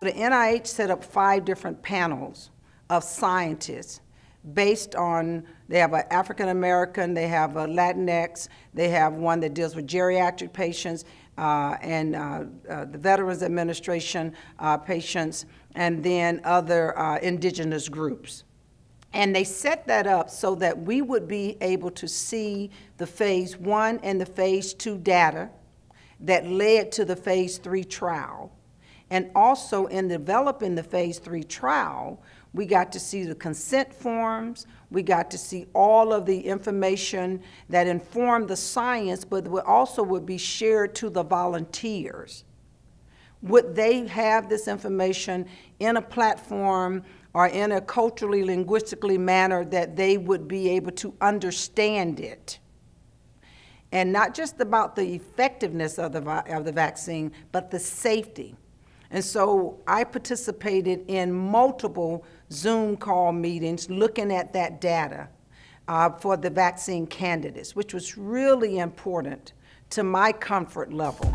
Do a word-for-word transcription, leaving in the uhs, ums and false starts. The N I H set up five different panels of scientists based on, they have an African American, they have a Latinx, they have one that deals with geriatric patients uh, and uh, uh, the Veterans Administration uh, patients, and then other uh, indigenous groups. And they set that up so that we would be able to see the phase one and the phase two data that led to the phase three trial. And also in developing the phase three trial, we got to see the consent forms, we got to see all of the information that informed the science, but also would be shared to the volunteers. Would they have this information in a platform or in a culturally, linguistically manner that they would be able to understand it? And not just about the effectiveness of the, of the vaccine, but the safety. And so I participated in multiple Zoom call meetings looking at that data uh, for the vaccine candidates, which was really important to my comfort level.